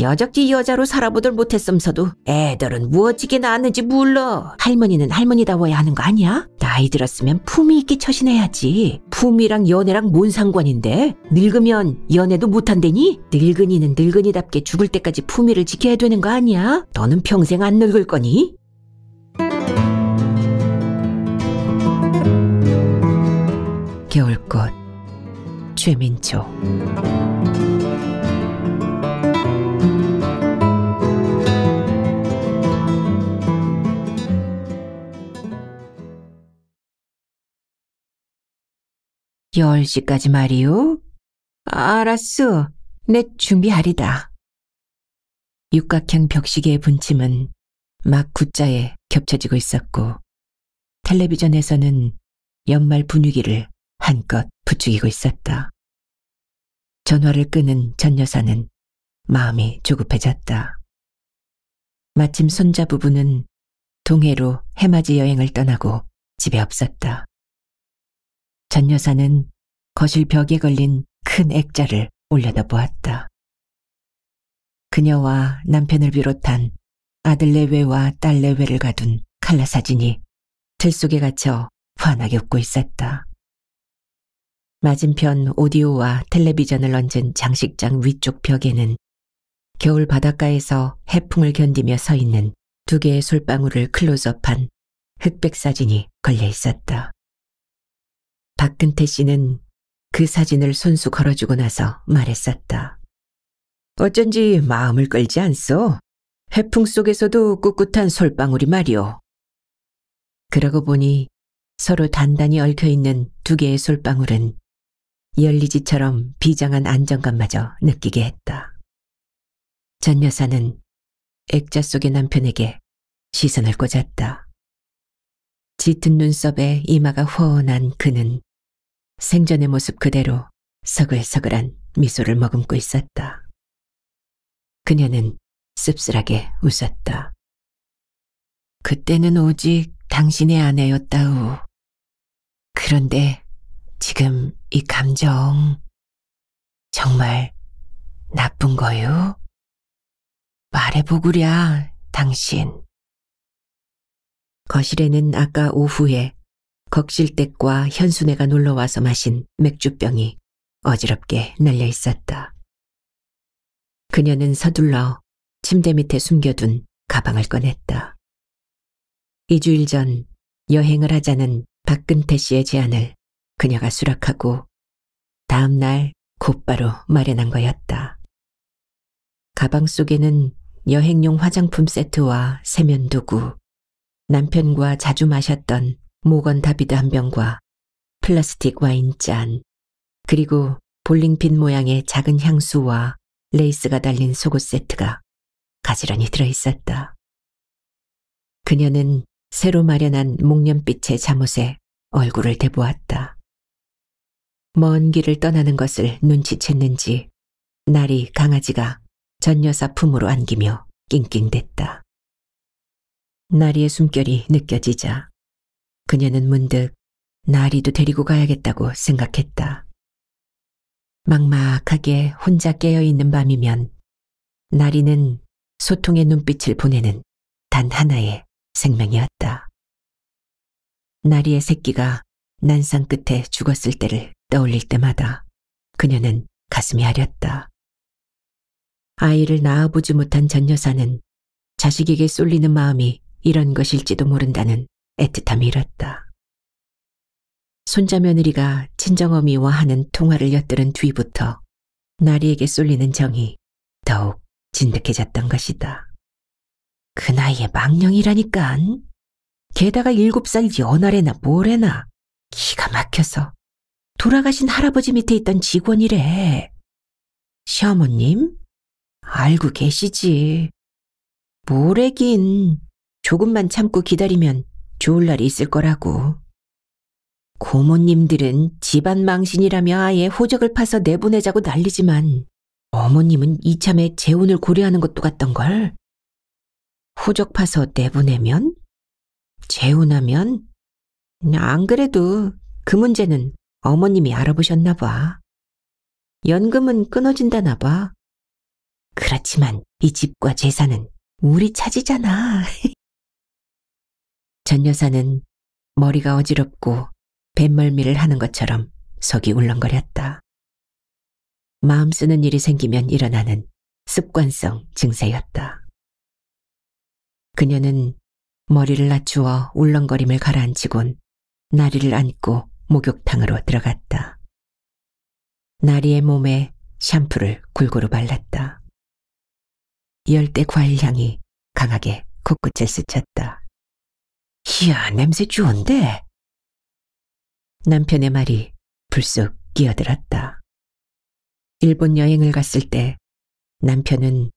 여적지 여자로 살아보들 못했음서도 애들은 무엇지게 낳았는지 몰라. 할머니는 할머니다워야 하는 거 아니야? 나이 들었으면 품위 있게 처신해야지. 품위랑 연애랑 뭔 상관인데? 늙으면 연애도 못한대니? 늙은이는 늙은이답게 죽을 때까지 품위를 지켜야 되는 거 아니야? 너는 평생 안 늙을 거니? 겨울꽃 최민초 (10시까지) 말이요. 알았어. 내 준비하리다. 육각형 벽시계의 분침은 막 굿자에 겹쳐지고 있었고 텔레비전에서는 연말 분위기를 한껏 부추기고 있었다. 전화를 끊은 전 여사는 마음이 조급해졌다. 마침 손자 부부는 동해로 해맞이 여행을 떠나고 집에 없었다. 전 여사는 거실 벽에 걸린 큰 액자를 올려다보았다. 그녀와 남편을 비롯한 아들 내외와 딸 내외를 가둔 칼라 사진이 틀 속에 갇혀 환하게 웃고 있었다. 맞은편 오디오와 텔레비전을 얹은 장식장 위쪽 벽에는 겨울 바닷가에서 해풍을 견디며 서 있는 두 개의 솔방울을 클로즈업한 흑백 사진이 걸려 있었다. 박근태 씨는 그 사진을 손수 걸어주고 나서 말했었다. 어쩐지 마음을 끌지 않소. 해풍 속에서도 꿋꿋한 솔방울이 말이오. 그러고 보니 서로 단단히 얽혀있는 두 개의 솔방울은 열리지처럼 비장한 안정감마저 느끼게 했다. 전 여사는 액자 속의 남편에게 시선을 꽂았다. 짙은 눈썹에 이마가 훤한 그는 생전의 모습 그대로 서글서글한 미소를 머금고 있었다. 그녀는 씁쓸하게 웃었다. 그때는 오직 당신의 아내였다우. 그런데 지금 이 감정 정말 나쁜 거요? 말해보구랴, 당신. 거실에는 아까 오후에 걱실댁과 현순애가 놀러와서 마신 맥주병이 어지럽게 널려 있었다. 그녀는 서둘러 침대 밑에 숨겨둔 가방을 꺼냈다. 2주일 전 여행을 하자는 박근태 씨의 제안을 그녀가 수락하고 다음 날 곧바로 마련한 거였다. 가방 속에는 여행용 화장품 세트와 세면도구, 남편과 자주 마셨던 모건 다비드 한 병과 플라스틱 와인잔, 그리고 볼링핀 모양의 작은 향수와 레이스가 달린 속옷 세트가 가지런히 들어있었다. 그녀는 새로 마련한 목련빛의 잠옷에 얼굴을 대보았다. 먼 길을 떠나는 것을 눈치챘는지 나리 강아지가 전 여사 품으로 안기며 낑낑댔다. 나리의 숨결이 느껴지자 그녀는 문득 나리도 데리고 가야겠다고 생각했다. 막막하게 혼자 깨어있는 밤이면 나리는 소통의 눈빛을 보내는 단 하나의 생명이었다. 나리의 새끼가 난상 끝에 죽었을 때를 떠올릴 때마다 그녀는 가슴이 아렸다. 아이를 낳아보지 못한 전 여사는 자식에게 쏠리는 마음이 이런 것일지도 모른다는 애틋함이 일었다. 손자 며느리가 친정어미와 하는 통화를 엿들은 뒤부터 나리에게 쏠리는 정이 더욱 진득해졌던 것이다. 그 나이에 망령이라니깐. 게다가 7살 연하래나 뭐래나 기가 막혀서 돌아가신 할아버지 밑에 있던 직원이래. 시어머님? 알고 계시지. 뭐래긴. 조금만 참고 기다리면 좋을 날이 있을 거라고. 고모님들은 집안 망신이라며 아예 호적을 파서 내보내자고 난리지만 어머님은 이참에 재혼을 고려하는 것도 같던걸. 호적 파서 내보내면? 재혼하면? 안 그래도 그 문제는 어머님이 알아보셨나 봐. 연금은 끊어진다나 봐. 그렇지만 이 집과 재산은 우리 차지잖아. 전 여사는 머리가 어지럽고 뱃멀미를 하는 것처럼 속이 울렁거렸다. 마음 쓰는 일이 생기면 일어나는 습관성 증세였다. 그녀는 머리를 낮추어 울렁거림을 가라앉히곤 나리를 안고 목욕탕으로 들어갔다. 나리의 몸에 샴푸를 골고루 발랐다. 열대 과일 향이 강하게 코끝을 스쳤다. 이야, 냄새 좋은데? 남편의 말이 불쑥 끼어들었다. 일본 여행을 갔을 때 남편은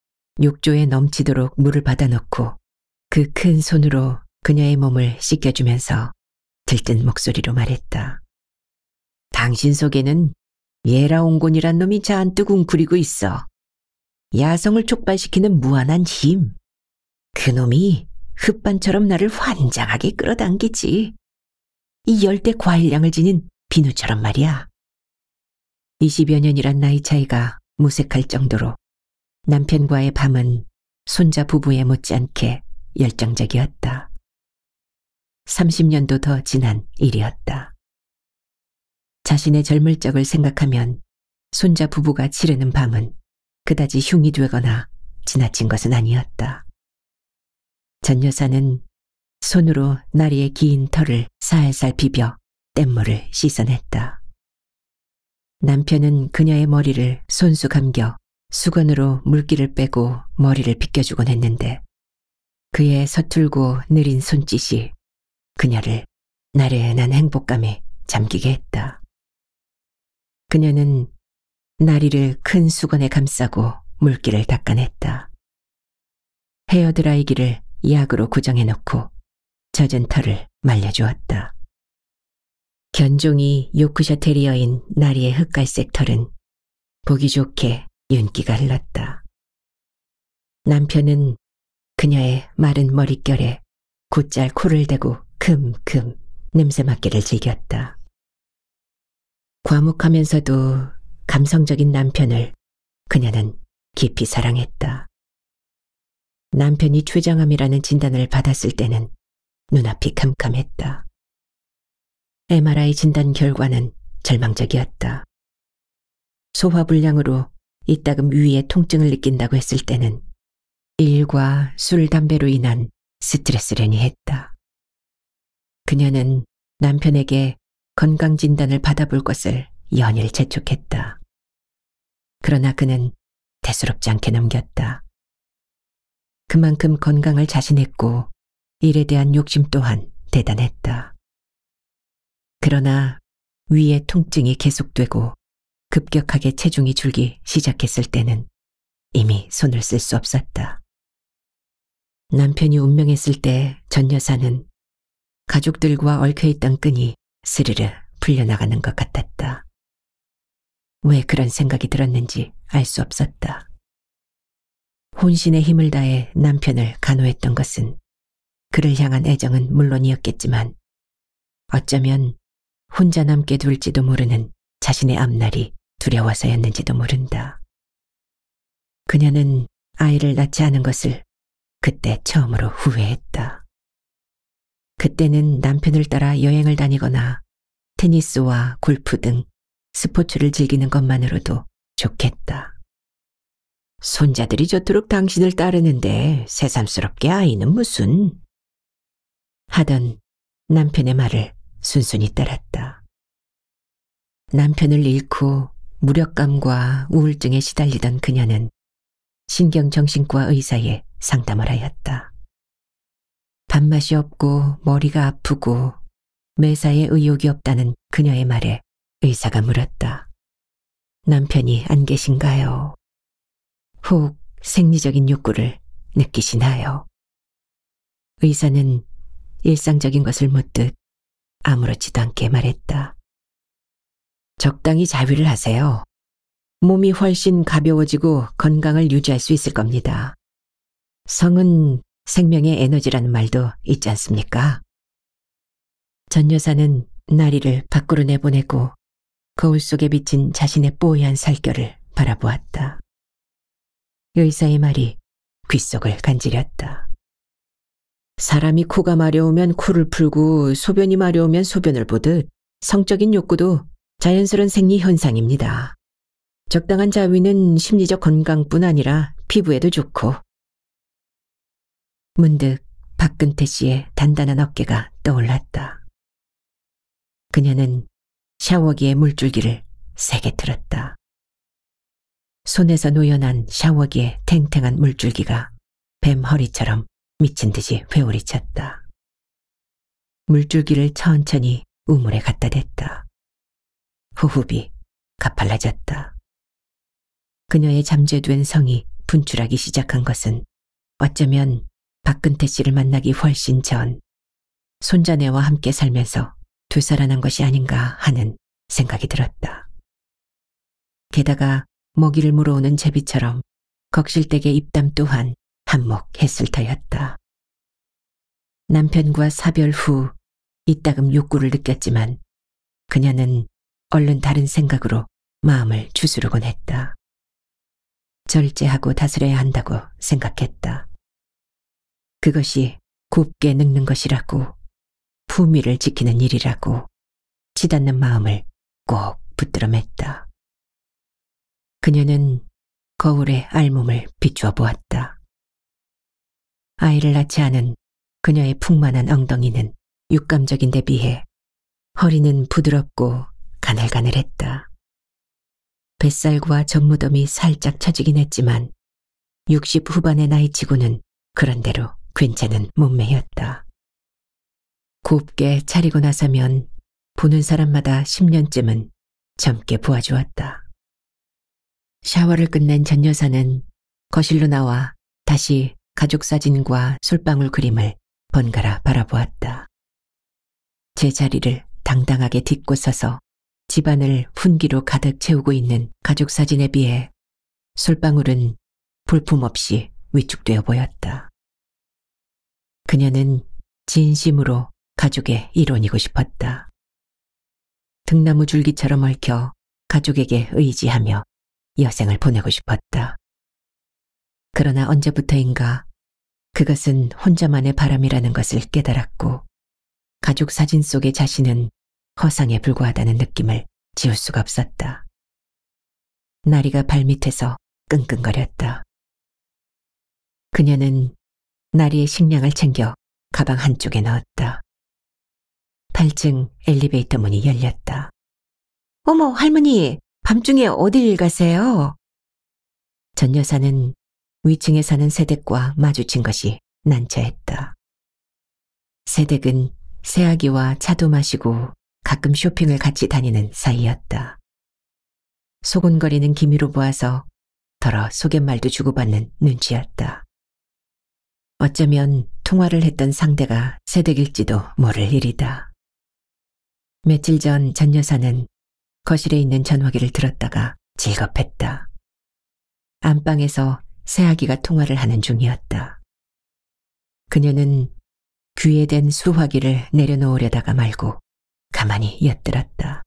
욕조에 넘치도록 물을 받아넣고 그 큰 손으로 그녀의 몸을 씻겨주면서 들뜬 목소리로 말했다. 당신 속에는 예라온곤이란 놈이 잔뜩 웅크리고 있어. 야성을 촉발시키는 무한한 힘. 그놈이 흙반처럼 나를 환장하게 끌어당기지. 이 열대 과일량을 지닌 비누처럼 말이야. 20여 년이란 나이 차이가 무색할 정도로 남편과의 밤은 손자 부부에 못지않게 열정적이었다. 30년도 더 지난 일이었다. 자신의 젊을 적을 생각하면 손자 부부가 치르는 밤은 그다지 흉이 되거나 지나친 것은 아니었다. 전 여사는 손으로 나리의 긴 털을 살살 비벼 뗏물을 씻어냈다. 남편은 그녀의 머리를 손수 감겨 수건으로 물기를 빼고 머리를 빗겨주곤 했는데 그의 서툴고 느린 손짓이 그녀를 나른한 행복감에 잠기게 했다. 그녀는 나리를 큰 수건에 감싸고 물기를 닦아냈다. 헤어드라이기를 약으로 고정해놓고 젖은 털을 말려주었다. 견종이 요크셔 테리어인 나리의 흑갈색 털은 보기 좋게 윤기가 흘렀다. 남편은 그녀의 마른 머릿결에 곧잘 코를 대고 금금 냄새 맡기를 즐겼다. 과묵하면서도 감성적인 남편을 그녀는 깊이 사랑했다. 남편이 췌장암이라는 진단을 받았을 때는 눈앞이 캄캄했다. MRI 진단 결과는 절망적이었다. 소화불량으로 이따금 위의 통증을 느낀다고 했을 때는 일과 술, 담배로 인한 스트레스려니 했다. 그녀는 남편에게 건강진단을 받아볼 것을 연일 재촉했다. 그러나 그는 대수롭지 않게 넘겼다. 그만큼 건강을 자신했고 일에 대한 욕심 또한 대단했다. 그러나 위의 통증이 계속되고 급격하게 체중이 줄기 시작했을 때는 이미 손을 쓸 수 없었다. 남편이 운명했을 때 전 여사는 가족들과 얽혀있던 끈이 스르르 풀려나가는 것 같았다. 왜 그런 생각이 들었는지 알 수 없었다. 혼신의 힘을 다해 남편을 간호했던 것은 그를 향한 애정은 물론이었겠지만 어쩌면 혼자 남게 될지도 모르는 자신의 앞날이 두려워서였는지도 모른다. 그녀는 아이를 낳지 않은 것을 그때 처음으로 후회했다. 그때는 남편을 따라 여행을 다니거나 테니스와 골프 등 스포츠를 즐기는 것만으로도 좋겠다. 손자들이 저토록 당신을 따르는데 새삼스럽게 아이는 무슨? 하던 남편의 말을 순순히 따랐다. 남편을 잃고 무력감과 우울증에 시달리던 그녀는 신경정신과 의사에 상담을 하였다. 밥맛이 없고 머리가 아프고 매사에 의욕이 없다는 그녀의 말에 의사가 물었다. 남편이 안 계신가요? 혹 생리적인 욕구를 느끼시나요? 의사는 일상적인 것을 묻듯 아무렇지도 않게 말했다. 적당히 자위를 하세요. 몸이 훨씬 가벼워지고 건강을 유지할 수 있을 겁니다. 성은 생명의 에너지라는 말도 있지 않습니까? 전 여사는 나리를 밖으로 내보내고 거울 속에 비친 자신의 뽀얀 살결을 바라보았다. 의사의 말이 귓속을 간지렸다. 사람이 코가 마려우면 코를 풀고 소변이 마려우면 소변을 보듯 성적인 욕구도 자연스러운 생리 현상입니다. 적당한 자위는 심리적 건강뿐 아니라 피부에도 좋고. 문득 박근태 씨의 단단한 어깨가 떠올랐다. 그녀는 샤워기의 물줄기를 세게 틀었다. 손에서 놓여난 샤워기의 탱탱한 물줄기가 뱀 허리처럼 미친 듯이 회오리쳤다. 물줄기를 천천히 우물에 갖다 댔다. 호흡이 가팔라졌다. 그녀의 잠재된 성이 분출하기 시작한 것은 어쩌면 박근태 씨를 만나기 훨씬 전 손자네와 함께 살면서 되살아난 것이 아닌가 하는 생각이 들었다. 게다가 먹이를 물어오는 제비처럼 걱실대게 입담 또한 한몫했을 터였다. 남편과 사별 후 이따금 욕구를 느꼈지만 그녀는 얼른 다른 생각으로 마음을 추스르곤 했다. 절제하고 다스려야 한다고 생각했다. 그것이 곱게 늙는 것이라고, 품위를 지키는 일이라고 치닫는 마음을 꼭 붙들어 맸다. 그녀는 거울에 알몸을 비추어 보았다. 아이를 낳지 않은 그녀의 풍만한 엉덩이는 육감적인 데 비해 허리는 부드럽고 가늘가늘했다. 뱃살과 젖무덤이 살짝 처지긴 했지만 60 후반의 나이치고는 그런대로 괜찮은 몸매였다. 곱게 차리고 나서면 보는 사람마다 10년쯤은 젊게 보아주었다. 샤워를 끝낸 전 여사는 거실로 나와 다시 가족 사진과 솔방울 그림을 번갈아 바라보았다. 제자리를 당당하게 딛고 서서 집안을 훈기로 가득 채우고 있는 가족 사진에 비해 솔방울은 볼품없이 위축되어 보였다. 그녀는 진심으로 가족의 일원이고 싶었다. 등나무 줄기처럼 얽혀 가족에게 의지하며 여생을 보내고 싶었다. 그러나 언제부터인가 그것은 혼자만의 바람이라는 것을 깨달았고 가족 사진 속의 자신은 허상에 불과하다는 느낌을 지울 수가 없었다. 나리가 발밑에서 끙끙거렸다. 그녀는 나리의 식량을 챙겨 가방 한쪽에 넣었다. 8층 엘리베이터 문이 열렸다. 어머, 할머니! 밤중에 어딜 가세요? 전 여사는 위층에 사는 새댁과 마주친 것이 난처했다. 새댁은 새아기와 차도 마시고 가끔 쇼핑을 같이 다니는 사이였다. 소곤거리는 기미로 보아서 더러 소갯말도 주고받는 눈치였다. 어쩌면 통화를 했던 상대가 새댁일지도 모를 일이다. 며칠 전 전 여사는 거실에 있는 전화기를 들었다가 질겁했다. 안방에서 새아기가 통화를 하는 중이었다. 그녀는 귀에 댄 수화기를 내려놓으려다가 말고 가만히 엿들었다.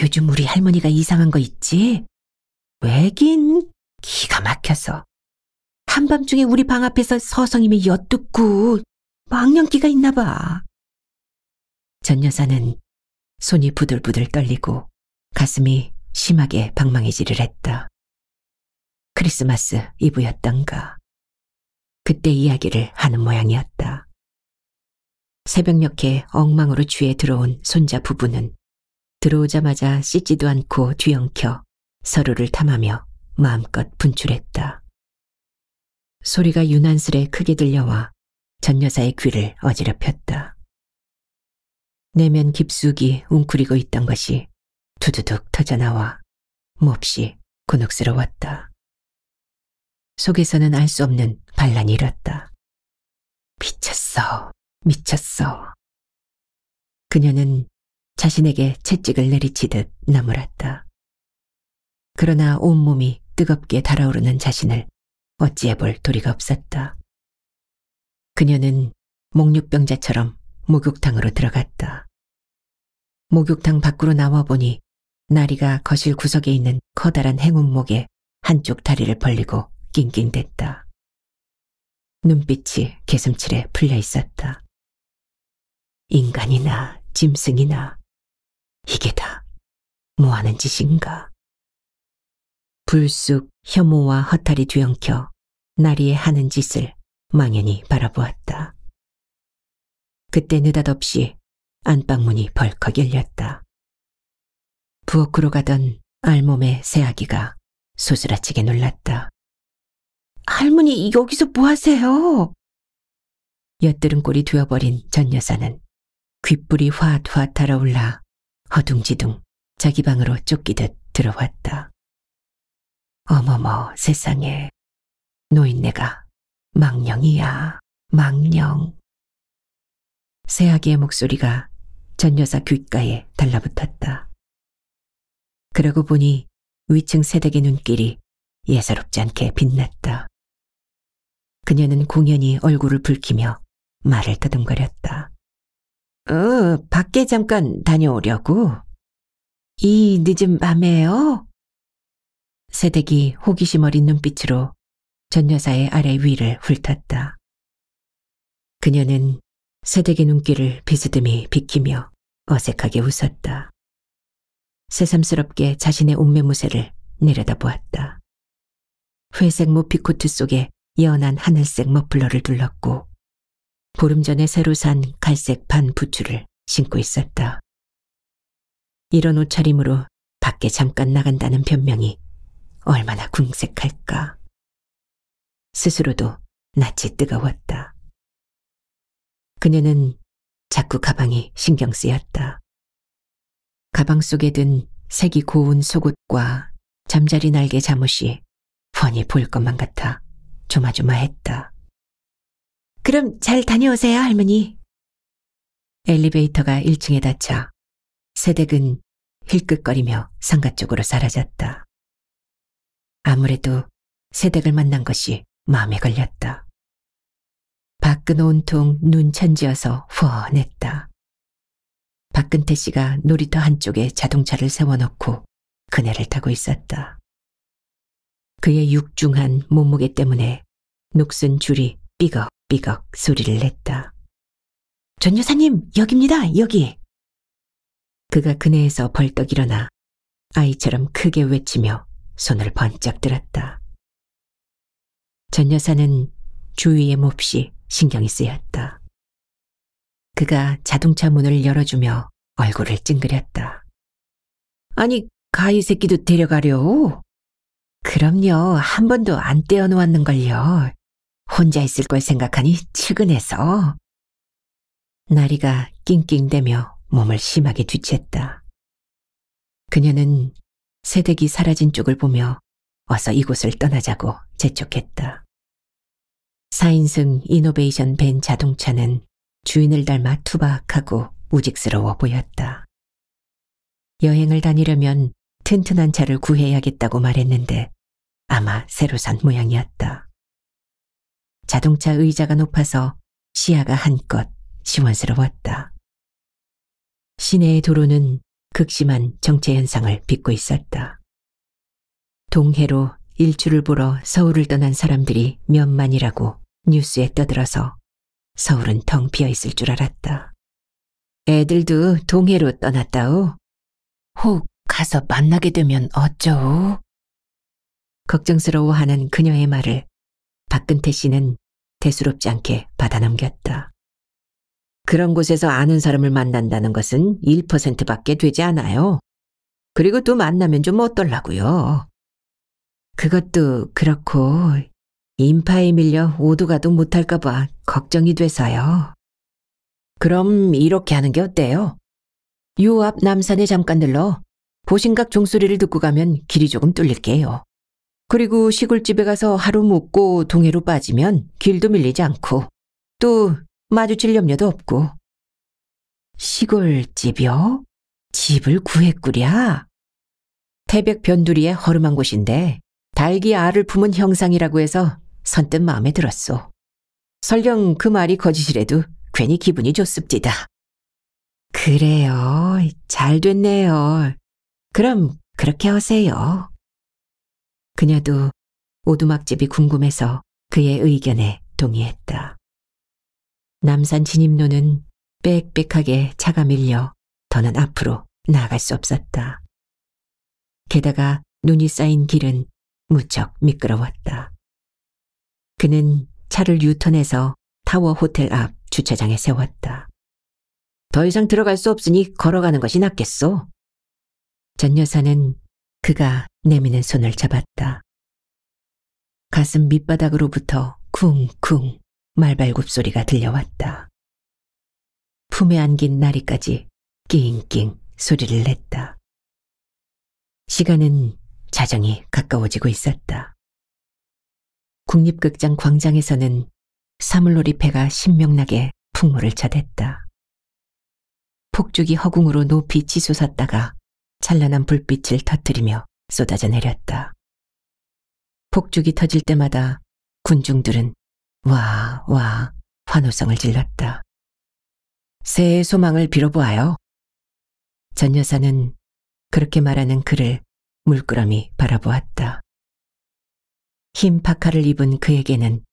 요즘 우리 할머니가 이상한 거 있지? 왜긴 기가 막혀서. 한밤중에 우리 방 앞에서 서성이며 엿듣고 망령기가 있나 봐. 전 여사는 손이 부들부들 떨리고 가슴이 심하게 방망이질을 했다. 크리스마스 이브였던가. 그때 이야기를 하는 모양이었다. 새벽녘에 엉망으로 취해 들어온 손자 부부는 들어오자마자 씻지도 않고 뒤엉켜 서로를 탐하며 마음껏 분출했다. 소리가 유난스레 크게 들려와 전 여사의 귀를 어지럽혔다. 내면 깊숙이 웅크리고 있던 것이 두두둑 터져나와 몹시 곤혹스러웠다. 속에서는 알 수 없는 반란이 일었다. 미쳤어, 미쳤어. 그녀는 자신에게 채찍을 내리치듯 나무랐다. 그러나 온몸이 뜨겁게 달아오르는 자신을 어찌해볼 도리가 없었다. 그녀는 목류병자처럼 목욕탕으로 들어갔다. 목욕탕 밖으로 나와보니 나리가 거실 구석에 있는 커다란 행운목에 한쪽 다리를 벌리고 낑낑댔다. 눈빛이 개슴츠레 풀려 있었다. 인간이나 짐승이나 이게 다 뭐하는 짓인가. 불쑥 혐오와 허탈이 뒤엉켜 나리의 하는 짓을 망연히 바라보았다. 그때 느닷없이 안방문이 벌컥 열렸다. 부엌으로 가던 알몸의 새아기가 소스라치게 놀랐다. 할머니, 여기서 뭐하세요? 엿들은 꼴이 되어버린 전 여사는 귓불이 화앗화앗 달아올라 허둥지둥 자기 방으로 쫓기듯 들어왔다. 어머머, 세상에, 노인네가 망령이야, 망령. 새아기의 목소리가 전 여사 귓가에 달라붙었다. 그러고 보니 위층 새댁의 눈길이 예사롭지 않게 빛났다. 그녀는 공연히 얼굴을 붉히며 말을 더듬거렸다. 밖에 잠깐 다녀오려고. 이 늦은 밤에요? 새댁이 호기심 어린 눈빛으로 전 여사의 아래 위를 훑었다. 그녀는 새댁의 눈길을 비스듬히 비키며 어색하게 웃었다. 새삼스럽게 자신의 옷매무새를 내려다보았다. 회색 모피코트 속에 연한 하늘색 머플러를 둘렀고 보름 전에 새로 산 갈색 반 부츠를 신고 있었다. 이런 옷차림으로 밖에 잠깐 나간다는 변명이 얼마나 궁색할까. 스스로도 낯이 뜨거웠다. 그녀는 자꾸 가방이 신경 쓰였다. 가방 속에 든 색이 고운 속옷과 잠자리 날개 잠옷이 훤히 보일 것만 같아 조마조마했다. 그럼 잘 다녀오세요, 할머니. 엘리베이터가 1층에 닿자 새댁은 힐끗거리며 상가 쪽으로 사라졌다. 아무래도 새댁을 만난 것이 마음에 걸렸다. 밖은 온통 눈 천지여서 훤했다. 박근태 씨가 놀이터 한쪽에 자동차를 세워놓고 그네를 타고 있었다. 그의 육중한 몸무게 때문에 녹슨 줄이 삐걱삐걱 소리를 냈다. 전 여사님, 여기입니다, 여기. 그가 그네에서 벌떡 일어나 아이처럼 크게 외치며 손을 번쩍 들었다. 전 여사는 주위에 몹시 신경이 쓰였다. 그가 자동차 문을 열어주며 얼굴을 찡그렸다. 아니, 가히 새끼도 데려가려. 그럼요, 한 번도 안 떼어놓았는걸요. 혼자 있을 걸 생각하니 측은해서. 나리가 낑낑대며 몸을 심하게 뒤챘다. 그녀는 새댁이 사라진 쪽을 보며 어서 이곳을 떠나자고 재촉했다. 4인승 이노베이션 벤 자동차는 주인을 닮아 투박하고 우직스러워 보였다. 여행을 다니려면 튼튼한 차를 구해야겠다고 말했는데 아마 새로 산 모양이었다. 자동차 의자가 높아서 시야가 한껏 시원스러웠다. 시내의 도로는 극심한 정체 현상을 빚고 있었다. 동해로 일출을 보러 서울을 떠난 사람들이 몇만이라고 뉴스에 떠들어서 서울은 텅 비어있을 줄 알았다. 애들도 동해로 떠났다오. 혹 가서 만나게 되면 어쩌오? 걱정스러워하는 그녀의 말을 박근태 씨는 대수롭지 않게 받아넘겼다. 그런 곳에서 아는 사람을 만난다는 것은 1%밖에 되지 않아요. 그리고 또 만나면 좀 어떨라고요. 그것도 그렇고 인파에 밀려 오도가도 못할까 봐 걱정이 돼서요. 그럼 이렇게 하는 게 어때요? 요 앞 남산에 잠깐 들러 보신각 종소리를 듣고 가면 길이 조금 뚫릴게요. 그리고 시골집에 가서 하루 묵고 동해로 빠지면 길도 밀리지 않고 또 마주칠 염려도 없고. 시골집이요? 집을 구했구랴. 태백 변두리의 허름한 곳인데 달기 알을 품은 형상이라고 해서 선뜻 마음에 들었소. 설령 그 말이 거짓이라도 괜히 기분이 좋습디다. 그래요. 잘 됐네요. 그럼 그렇게 하세요. 그녀도 오두막집이 궁금해서 그의 의견에 동의했다. 남산 진입로는 빽빽하게 차가 밀려 더는 앞으로 나아갈 수 없었다. 게다가 눈이 쌓인 길은 무척 미끄러웠다. 그는 차를 유턴해서 타워 호텔 앞 주차장에 세웠다. 더 이상 들어갈 수 없으니 걸어가는 것이 낫겠소. 전 여사는 그가 내미는 손을 잡았다. 가슴 밑바닥으로부터 쿵쿵 말발굽 소리가 들려왔다. 품에 안긴 나리까지 낑낑 소리를 냈다. 시간은 자정이 가까워지고 있었다. 국립극장 광장에서는 사물놀이 배가 신명나게 풍물을 차댔다. 폭죽이 허공으로 높이 치솟았다가 찬란한 불빛을 터뜨리며 쏟아져 내렸다. 폭죽이 터질 때마다 군중들은 와 환호성을 질렀다. 새해의 소망을 빌어보아요. 전 여사는 그렇게 말하는 그를 물끄러미 바라보았다. 흰 파카를 입은 그에게는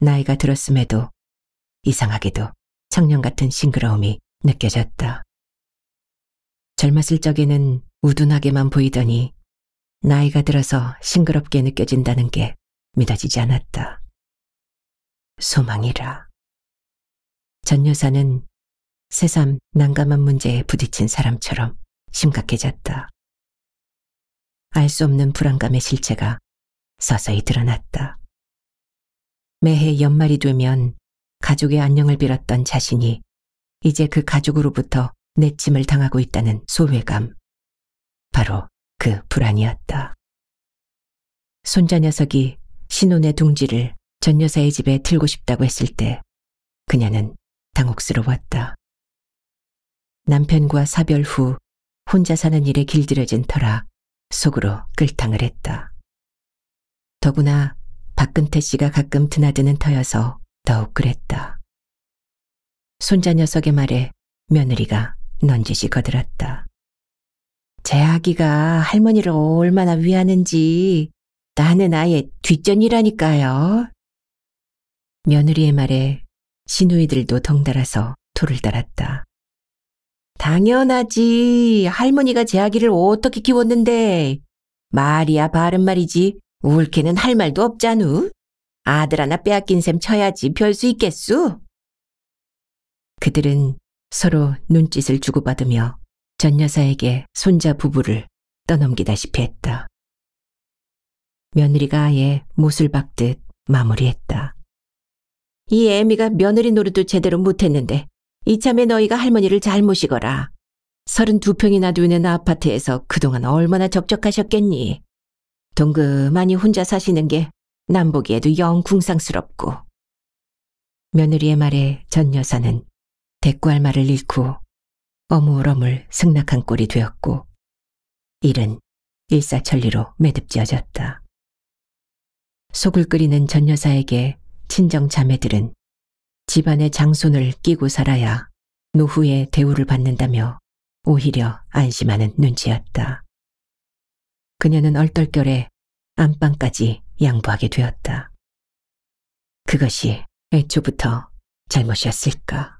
나이가 들었음에도 이상하게도 청년 같은 싱그러움이 느껴졌다. 젊었을 적에는 우둔하게만 보이더니 나이가 들어서 싱그럽게 느껴진다는 게 믿어지지 않았다. 소망이라. 전 여사는 새삼 난감한 문제에 부딪힌 사람처럼 심각해졌다. 알 수 없는 불안감의 실체가 서서히 드러났다. 매해 연말이 되면 가족의 안녕을 빌었던 자신이 이제 그 가족으로부터 내침을 당하고 있다는 소외감. 바로 그 불안이었다. 손자 녀석이 신혼의 둥지를 전 여사의 집에 틀고 싶다고 했을 때 그녀는 당혹스러웠다. 남편과 사별 후 혼자 사는 일에 길들여진 터라 속으로 끌탕을 했다. 더구나 박근태 씨가 가끔 드나드는 터여서 더욱 그랬다. 손자 녀석의 말에 며느리가 넌지시 거들었다. 제 아기가 할머니를 얼마나 위하는지 나는 아예 뒷전이라니까요. 며느리의 말에 시누이들도 덩달아서 토를 달았다. 당연하지. 할머니가 제 아기를 어떻게 키웠는데. 말이야 바른 말이지. 옳게는 할 말도 없잖우. 아들 하나 빼앗긴 셈 쳐야지 별 수 있겠수. 그들은 서로 눈짓을 주고받으며 전 여사에게 손자 부부를 떠넘기다시피 했다. 며느리가 아예 못을 박듯 마무리했다. 이 애미가 며느리 노릇도 제대로 못했는데 이참에 너희가 할머니를 잘 모시거라. 32평이나 되는 아파트에서 그동안 얼마나 적적하셨겠니. 동그만이 혼자 사시는 게 남 보기에도 영 궁상스럽고. 며느리의 말에 전 여사는 대꾸할 말을 잃고 어물어물 승낙한 꼴이 되었고 일은 일사천리로 매듭지어졌다. 속을 끓이는 전 여사에게 친정 자매들은 집안의 장손을 끼고 살아야 노후의 대우를 받는다며 오히려 안심하는 눈치였다. 그녀는 얼떨결에 안방까지 양보하게 되었다. 그것이 애초부터 잘못이었을까.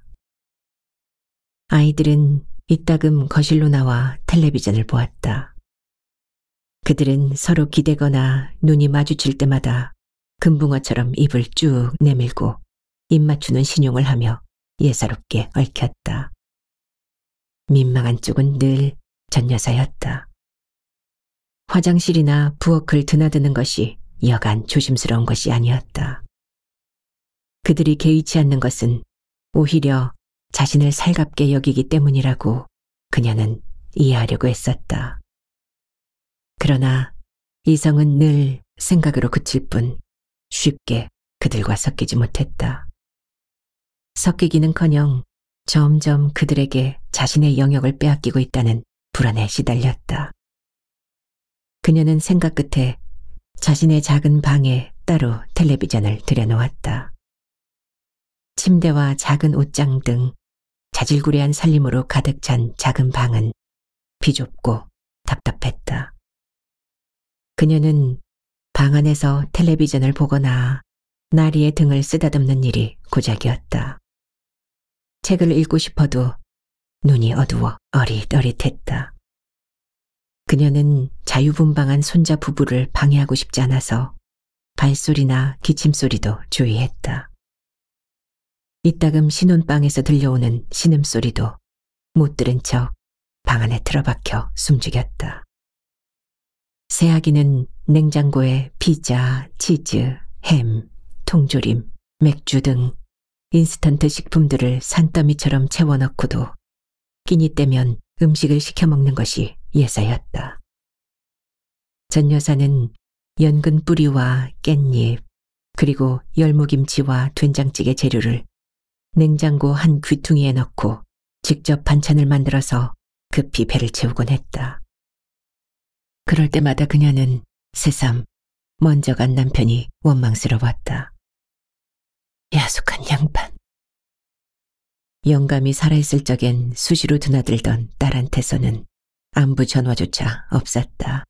아이들은 이따금 거실로 나와 텔레비전을 보았다. 그들은 서로 기대거나 눈이 마주칠 때마다 금붕어처럼 입을 쭉 내밀고 입 맞추는 신용을 하며 예사롭게 얽혔다. 민망한 쪽은 늘 전 여사였다. 화장실이나 부엌을 드나드는 것이 여간 조심스러운 것이 아니었다. 그들이 개의치 않는 것은 오히려 자신을 살갑게 여기기 때문이라고 그녀는 이해하려고 했었다. 그러나 이성은 늘 생각으로 그칠 뿐 쉽게 그들과 섞이지 못했다. 섞이기는커녕 점점 그들에게 자신의 영역을 빼앗기고 있다는 불안에 시달렸다. 그녀는 생각 끝에 자신의 작은 방에 따로 텔레비전을 들여놓았다. 침대와 작은 옷장 등 자질구레한 살림으로 가득 찬 작은 방은 비좁고 답답했다. 그녀는 방 안에서 텔레비전을 보거나 나리의 등을 쓰다듬는 일이 고작이었다. 책을 읽고 싶어도 눈이 어두워 어릿어릿했다. 그녀는 자유분방한 손자 부부를 방해하고 싶지 않아서 발소리나 기침소리도 주의했다. 이따금 신혼방에서 들려오는 신음소리도 못 들은 척 방 안에 틀어박혀 숨죽였다. 새아기는 냉장고에 피자, 치즈, 햄, 통조림, 맥주 등 인스턴트 식품들을 산더미처럼 채워넣고도 끼니 때면 음식을 시켜 먹는 것이 예사였다. 전 여사는 연근 뿌리와 깻잎, 그리고 열무김치와 된장찌개 재료를 냉장고 한 귀퉁이에 넣고 직접 반찬을 만들어서 급히 배를 채우곤 했다. 그럴 때마다 그녀는 새삼 먼저 간 남편이 원망스러웠다. 야속한 양반. 영감이 살아있을 적엔 수시로 드나들던 딸한테서는 안부 전화조차 없었다.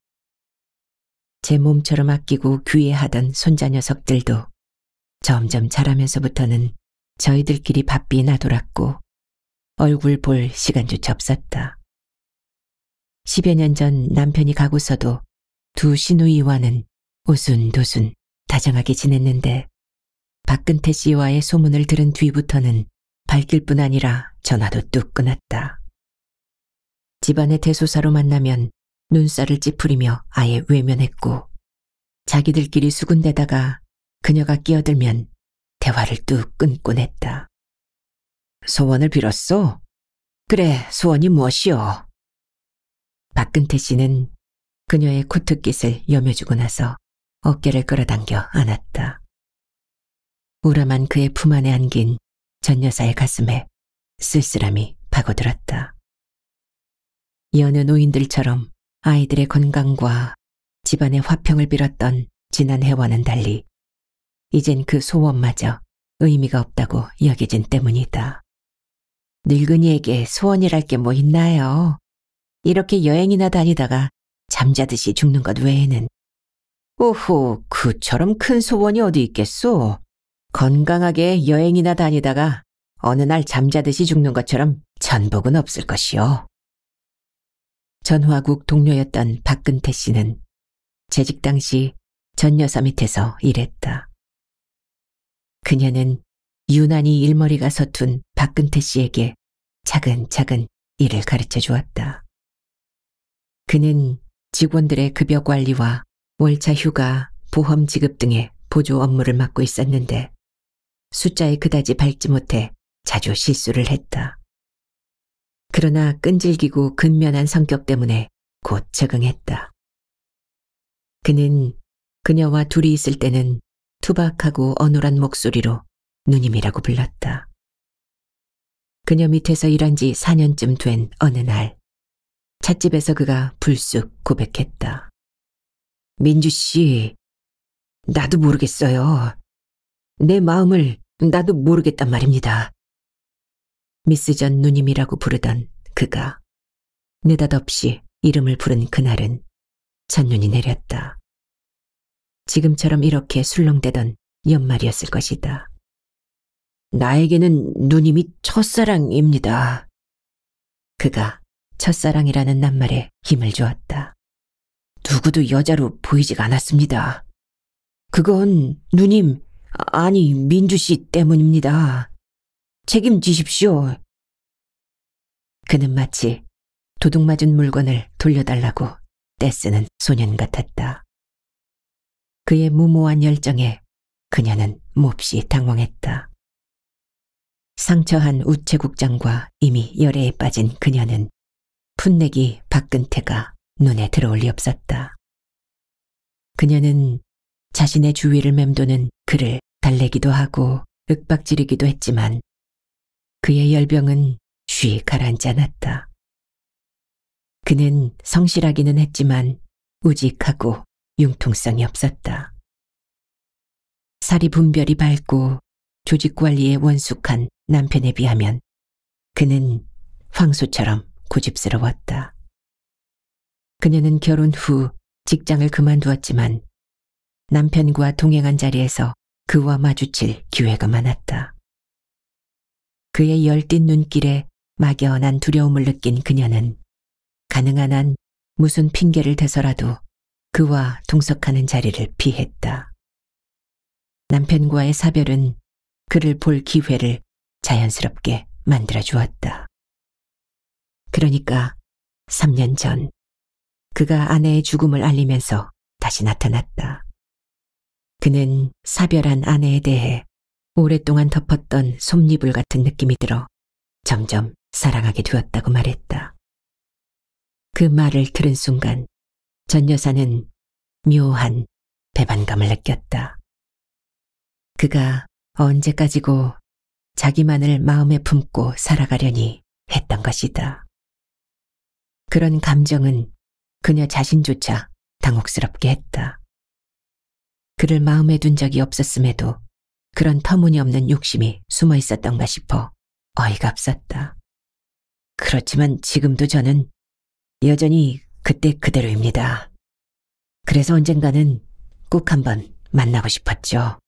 제 몸처럼 아끼고 귀애하던 손자 녀석들도 점점 자라면서부터는 저희들끼리 바삐 나돌았고 얼굴 볼 시간조차 없었다. 10여 년 전 남편이 가고서도 두 시누이와는 오순도순 다정하게 지냈는데 박근태 씨와의 소문을 들은 뒤부터는 밝힐 뿐 아니라 전화도 뚝 끊었다. 집안의 대소사로 만나면 눈살을 찌푸리며 아예 외면했고 자기들끼리 수군대다가 그녀가 끼어들면 대화를 뚝 끊곤 했다. 소원을 빌었소? 그래, 소원이 무엇이오? 박근태 씨는 그녀의 코트깃을 여며주고 나서 어깨를 끌어당겨 안았다. 우람한 그의 품 안에 안긴 전 여사의 가슴에 쓸쓸함이 파고들었다. 여느 노인들처럼 아이들의 건강과 집안의 화평을 빌었던 지난해와는 달리 이젠 그 소원마저 의미가 없다고 여겨진 때문이다. 늙은이에게 소원이랄 게 뭐 있나요? 이렇게 여행이나 다니다가 잠자듯이 죽는 것 외에는. 오호, 그처럼 큰 소원이 어디 있겠소? 건강하게 여행이나 다니다가 어느 날 잠자듯이 죽는 것처럼 전복은 없을 것이요. 전화국 동료였던 박근태 씨는 재직 당시 전 여사 밑에서 일했다. 그녀는 유난히 일머리가 서툰 박근태 씨에게 차근차근 일을 가르쳐 주었다. 그는 직원들의 급여 관리와 월차 휴가, 보험 지급 등의 보조 업무를 맡고 있었는데 숫자에 그다지 밝지 못해 자주 실수를 했다. 그러나 끈질기고 근면한 성격 때문에 곧 적응했다. 그는 그녀와 둘이 있을 때는 투박하고 어눌한 목소리로 누님이라고 불렀다. 그녀 밑에서 일한 지 4년쯤 된 어느 날 찻집에서 그가 불쑥 고백했다. 민주 씨, 나도 모르겠어요. 내 마음을 나도 모르겠단 말입니다. 미스 전 누님이라고 부르던 그가 느닷없이 이름을 부른 그날은 첫눈이 내렸다. 지금처럼 이렇게 술렁대던 연말이었을 것이다. 나에게는 누님이 첫사랑입니다. 그가 첫사랑이라는 낱말에 힘을 주었다. 누구도 여자로 보이지가 않았습니다. 그건 누님, 아니 민주 씨 때문입니다. 책임지십시오. 그는 마치 도둑맞은 물건을 돌려달라고 떼쓰는 소년 같았다. 그의 무모한 열정에 그녀는 몹시 당황했다. 상처한 우체국장과 이미 열애에 빠진 그녀는 풋내기 박근태가 눈에 들어올 리 없었다. 그녀는 자신의 주위를 맴도는 그를 달래기도 하고 윽박지르기도 했지만 그의 열병은 쉬 가라앉지 않았다. 그는 성실하기는 했지만 우직하고 융통성이 없었다. 살이 분별이 밝고 조직관리에 원숙한 남편에 비하면 그는 황소처럼 고집스러웠다. 그녀는 결혼 후 직장을 그만두었지만 남편과 동행한 자리에서 그와 마주칠 기회가 많았다. 그의 열띤 눈길에 막연한 두려움을 느낀 그녀는 가능한 한 무슨 핑계를 대서라도 그와 동석하는 자리를 피했다. 남편과의 사별은 그를 볼 기회를 자연스럽게 만들어주었다. 그러니까 3년 전 그가 아내의 죽음을 알리면서 다시 나타났다. 그는 사별한 아내에 대해 오랫동안 덮었던 솜니불 같은 느낌이 들어 점점 사랑하게 되었다고 말했다. 그 말을 들은 순간 전 여사는 묘한 배반감을 느꼈다. 그가 언제까지고 자기만을 마음에 품고 살아가려니 했던 것이다. 그런 감정은 그녀 자신조차 당혹스럽게 했다. 그를 마음에 둔 적이 없었음에도 그런 터무니없는 욕심이 숨어 있었던가 싶어 어이가 없었다. 그렇지만 지금도 저는 여전히 그때 그대로입니다. 그래서 언젠가는 꼭 한번 만나고 싶었죠.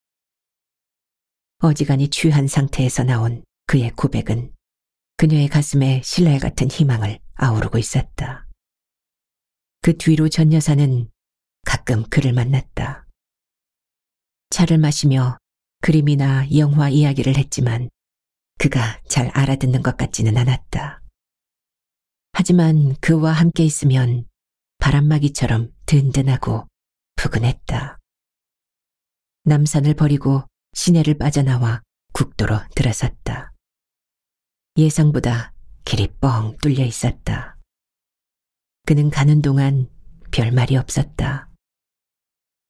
어지간히 취한 상태에서 나온 그의 고백은 그녀의 가슴에 신랄 같은 희망을 아우르고 있었다. 그 뒤로 전 여사는 가끔 그를 만났다. 차를 마시며 그림이나 영화 이야기를 했지만 그가 잘 알아듣는 것 같지는 않았다. 하지만 그와 함께 있으면 바람막이처럼 든든하고 푸근했다. 남산을 버리고 시내를 빠져나와 국도로 들어섰다. 예상보다 길이 뻥 뚫려 있었다. 그는 가는 동안 별말이 없었다.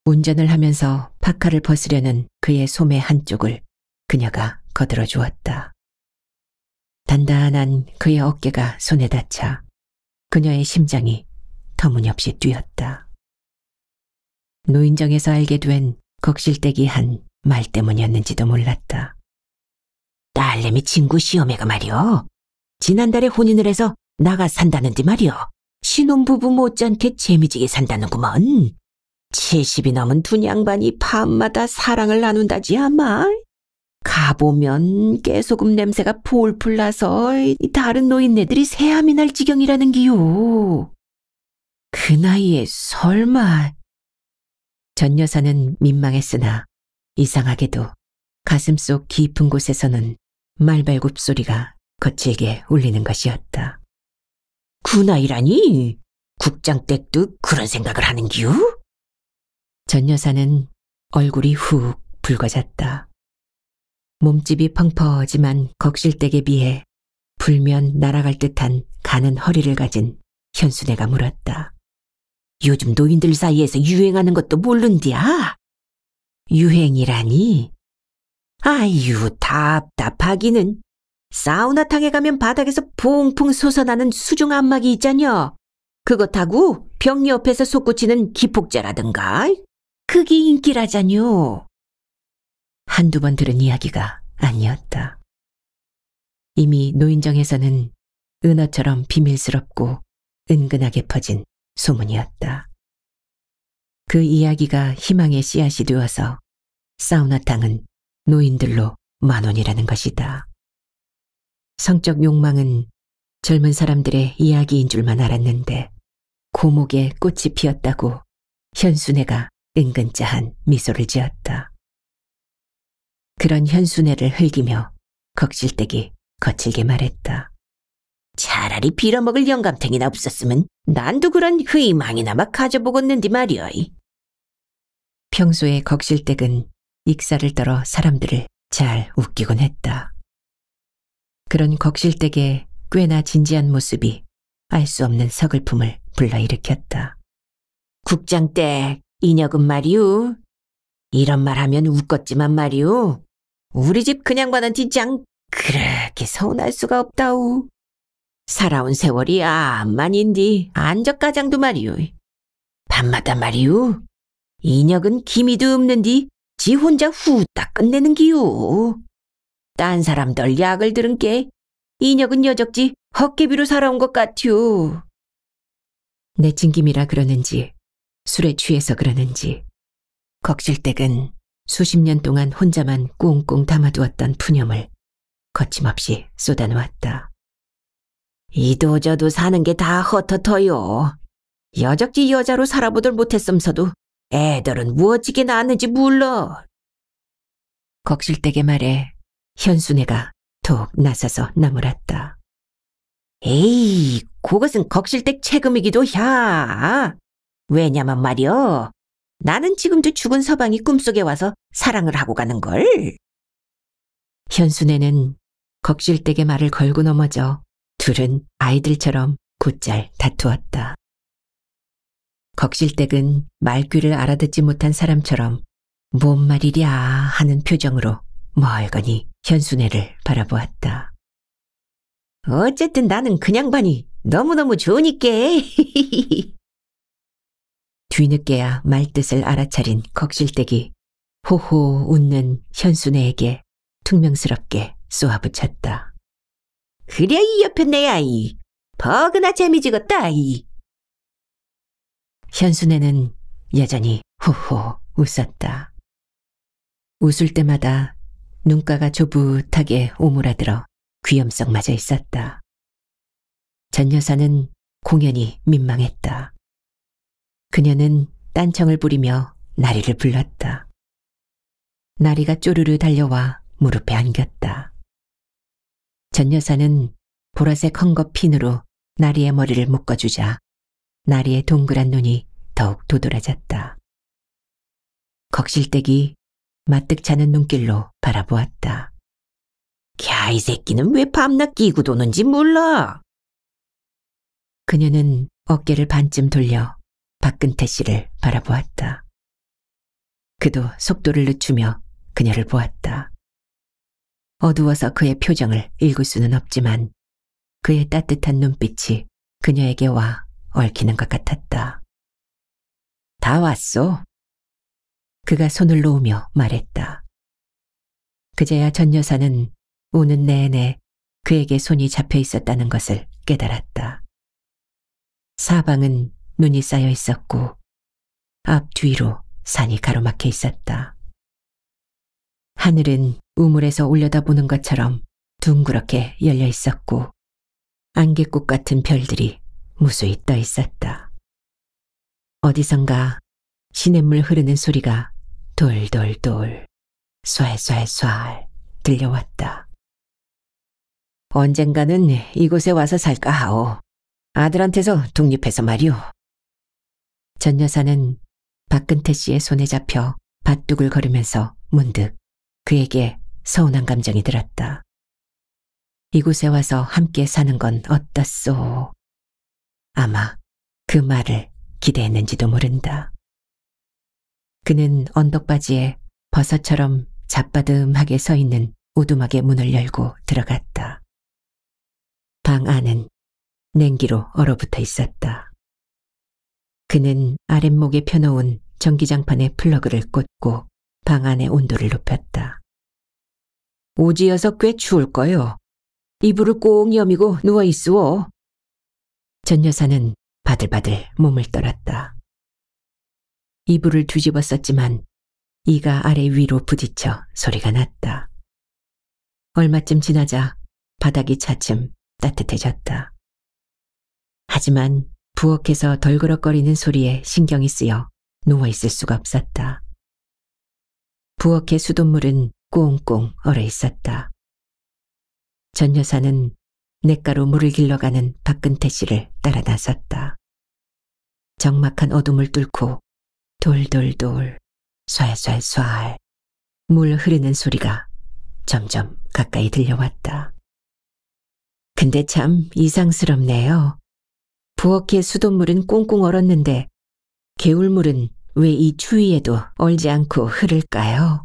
운전을 하면서 파카를 벗으려는 그의 소매 한쪽을 그녀가 거들어 주었다. 단단한 그의 어깨가 손에 닿자 그녀의 심장이 터무니없이 뛰었다. 노인정에서 알게 된 걱실대기한 말 때문이었는지도 몰랐다. 딸내미 친구 시어매가 말이요. 지난달에 혼인을 해서 나가 산다는데 말이요. 신혼부부 못지않게 재미지게 산다는구먼. 70이 넘은 두 양반이 밤마다 사랑을 나눈다지 아마. 가보면 깨소금 냄새가 풀풀 나서 다른 노인네들이 새함이 날 지경이라는 기요. 그 나이에 설마. 전 여사는 민망했으나 이상하게도 가슴속 깊은 곳에서는 말발굽 소리가 거칠게 울리는 것이었다. 그 나이라니? 국장댁도 그런 생각을 하는기요? 전 여사는 얼굴이 훅 붉어졌다. 몸집이 펑퍼지만 걱실댁에 비해 불면 날아갈 듯한 가는 허리를 가진 현수네가 물었다. 요즘 노인들 사이에서 유행하는 것도 모른디야. 유행이라니? 아유 답답하기는. 사우나탕에 가면 바닥에서 퐁퐁 솟아나는 수중 안마기 있잖여. 그것하고 병 옆에서 솟구치는 기폭제라든가. 그게 인기라잖요. 한두 번 들은 이야기가 아니었다. 이미 노인정에서는 은어처럼 비밀스럽고 은근하게 퍼진 소문이었다. 그 이야기가 희망의 씨앗이 되어서 사우나탕은 노인들로 만원이라는 것이다. 성적 욕망은 젊은 사람들의 이야기인 줄만 알았는데 고목에 꽃이 피었다고 현수네가 은근짜한 미소를 지었다. 그런 현수네를 흘기며 걱실대기 거칠게 말했다. 차라리 빌어먹을 영감탱이나 없었으면 난도 그런 희망이나마 가져보겠는디 말이오이. 평소에 걱실댁은 익사를 떨어 사람들을 잘 웃기곤 했다. 그런 걱실댁의 꽤나 진지한 모습이 알 수 없는 서글픔을 불러일으켰다. 국장댁 이 녀금 말이오. 이런 말 하면 웃겄지만 말이오. 우리 집 그냥반한테 장 그렇게 서운할 수가 없다우. 살아온 세월이 암만인디 안적가장도 말이오. 밤마다 말이오. 인혁은 기미도 없는디 지 혼자 후딱 끝내는 기요. 딴 사람들 약을 들은 게 이녁은 여적지 헛개비로 살아온 것 같유. 내 찡김이라 그러는지 술에 취해서 그러는지 걱실댁은 수십 년 동안 혼자만 꽁꽁 담아두었던 푸념을 거침없이 쏟아놓았다. 이도 저도 사는 게 다 헛헛허요. 여적지 여자로 살아보들 못했음서도 애들은 무엇지게 낳았는지 몰라. 걱실댁의 말에 현수네가 톡 나서서 나무랐다. 에이, 그것은 걱실댁 책임이기도 야. 왜냐면 말이여, 나는 지금도 죽은 서방이 꿈속에 와서 사랑을 하고 가는걸. 현수네는 걱실댁의 말을 걸고 넘어져 둘은 아이들처럼 곧잘 다투었다. 걱실댁은 말귀를 알아듣지 못한 사람처럼 뭔 말이랴 하는 표정으로 멀거니 현수네를 바라보았다. 어쨌든 나는 그냥 반이 너무너무 좋으니까. 뒤늦게야 말뜻을 알아차린 걱실댁이 호호 웃는 현수네에게 퉁명스럽게 쏘아붙였다. 그래 이 옆에 내 아이. 버그나 재미지겄다 이. 현수네는 여전히 호호 웃었다. 웃을 때마다 눈가가 조붓하게 오므라들어 귀염성 맞아 있었다. 전 여사는 공연히 민망했다. 그녀는 딴청을 부리며 나리를 불렀다. 나리가 쪼르르 달려와 무릎에 안겼다. 전 여사는 보라색 헝겊 핀으로 나리의 머리를 묶어주자 나리의 동그란 눈이 더욱 도드라졌다. 걱실댁이 마뜩차는 눈길로 바라보았다. 캬, 이 새끼는 왜 밤낮 끼고 도는지 몰라. 그녀는 어깨를 반쯤 돌려 박근태 씨를 바라보았다. 그도 속도를 늦추며 그녀를 보았다. 어두워서 그의 표정을 읽을 수는 없지만 그의 따뜻한 눈빛이 그녀에게 와 얽히는 것 같았다. 다 왔소. 그가 손을 놓으며 말했다. 그제야 전 여사는 오는 내내 그에게 손이 잡혀 있었다는 것을 깨달았다. 사방은 눈이 쌓여 있었고 앞뒤로 산이 가로막혀 있었다. 하늘은 우물에서 올려다보는 것처럼 둥그렇게 열려 있었고 안개꽃 같은 별들이 무수히 떠 있었다. 어디선가 시냇물 흐르는 소리가 돌돌돌, 쏴쏴쏴 들려왔다. 언젠가는 이곳에 와서 살까 하오. 아들한테서 독립해서 말이오. 전 여사는 박근태 씨의 손에 잡혀 밭둑을 걸으면서 문득 그에게 서운한 감정이 들었다. 이곳에 와서 함께 사는 건 어떻소? 아마 그 말을 기대했는지도 모른다. 그는 언덕바지에 버섯처럼 잡바듬하게 서 있는 오두막의 문을 열고 들어갔다. 방 안은 냉기로 얼어붙어 있었다. 그는 아랫목에 펴놓은 전기장판에 플러그를 꽂고 방 안의 온도를 높였다. 오지여서 꽤 추울 거요. 이불을 꼭 여미고 누워있으오. 전 여사는 바들바들 몸을 떨었다. 이불을 뒤집어 썼지만 이가 아래 위로 부딪혀 소리가 났다. 얼마쯤 지나자 바닥이 차츰 따뜻해졌다. 하지만 부엌에서 덜그럭거리는 소리에 신경이 쓰여 누워있을 수가 없었다. 부엌의 수돗물은 꽁꽁 얼어있었다. 전 여사는 냇가로 물을 길러가는 박근태 씨를 따라 나섰다. 적막한 어둠을 뚫고 돌돌돌, 쏴쏴쏴, 물 흐르는 소리가 점점 가까이 들려왔다. 근데 참 이상스럽네요. 부엌의 수돗물은 꽁꽁 얼었는데 개울물은 왜 이 추위에도 얼지 않고 흐를까요?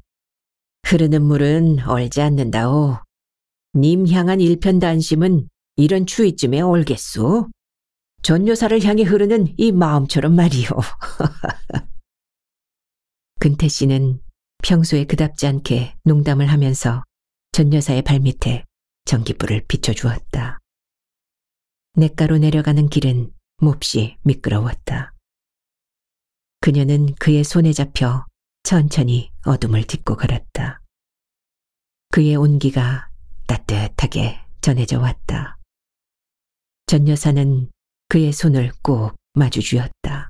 흐르는 물은 얼지 않는다오. 님 향한 일편단심은 이런 추위쯤에 얼겠소? 전 여사를 향해 흐르는 이 마음처럼 말이오. 근태 씨는 평소에 그답지 않게 농담을 하면서 전 여사의 발밑에 전기불을 비춰주었다. 냇가로 내려가는 길은 몹시 미끄러웠다. 그녀는 그의 손에 잡혀 천천히 어둠을 딛고 걸었다. 그의 온기가 따뜻하게 전해져 왔다. 전 여사는 그의 손을 꼭 마주 쥐었다.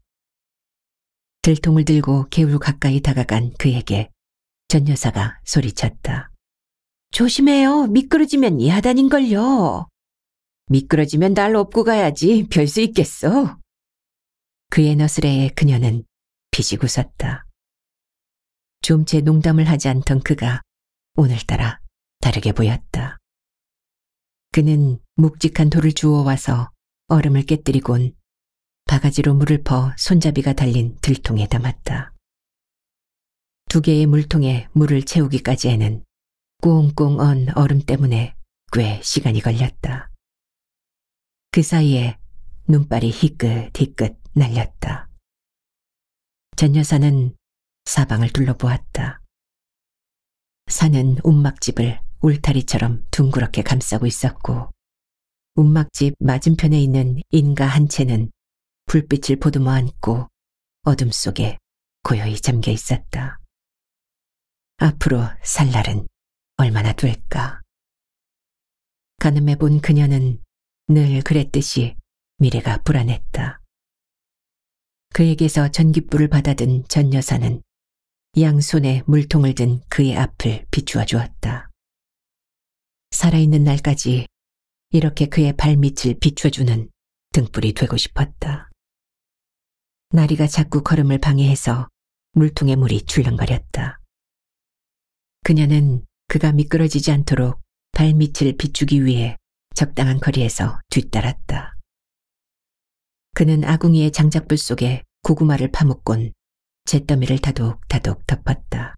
들통을 들고 개울 가까이 다가간 그에게 전 여사가 소리쳤다. 조심해요. 미끄러지면 이 하단인걸요. 미끄러지면 날 업고 가야지 별 수 있겠어. 그의 너스레에 그녀는 피식 웃었다. 좀 채 농담을 하지 않던 그가 오늘따라 다르게 보였다. 그는 묵직한 돌을 주워와서 얼음을 깨뜨리곤 바가지로 물을 퍼 손잡이가 달린 들통에 담았다. 두 개의 물통에 물을 채우기까지에는 꽁꽁 언 얼음 때문에 꽤 시간이 걸렸다. 그 사이에 눈발이 희끗희끗 날렸다. 전 여사는 사방을 둘러보았다. 산은 움막집을 울타리처럼 둥그렇게 감싸고 있었고 움막집 맞은편에 있는 인가 한 채는 불빛을 보듬어 안고 어둠 속에 고요히 잠겨 있었다. 앞으로 살 날은 얼마나 될까? 가늠해 본 그녀는 늘 그랬듯이 미래가 불안했다. 그에게서 전깃불을 받아든 전 여사는 양손에 물통을 든 그의 앞을 비추어 주었다. 살아있는 날까지 이렇게 그의 발밑을 비춰주는 등불이 되고 싶었다. 나리가 자꾸 걸음을 방해해서 물통에 물이 출렁거렸다. 그녀는 그가 미끄러지지 않도록 발밑을 비추기 위해 적당한 거리에서 뒤따랐다. 그는 아궁이의 장작불 속에 고구마를 파묻곤 잿더미를 다독다독 덮었다.